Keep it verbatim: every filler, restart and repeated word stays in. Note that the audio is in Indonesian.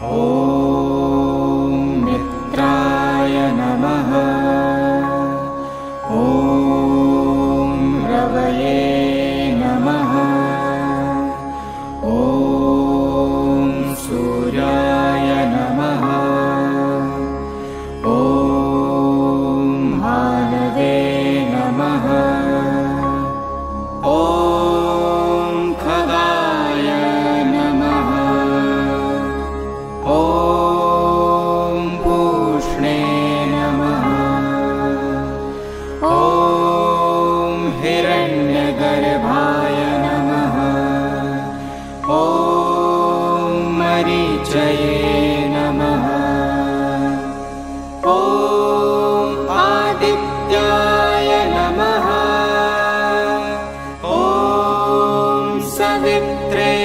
Om Mitraya Namaha, Om Ravaye Namaha, Om Suryaya Namaha, Om Hanave Namaha, Om Khagaya Namaha, Om Pushne Namaha, Om Hiranyagarbhaya Namaha, Om Marichaye Namaha, Om Adityaya Namaha, Om Savitre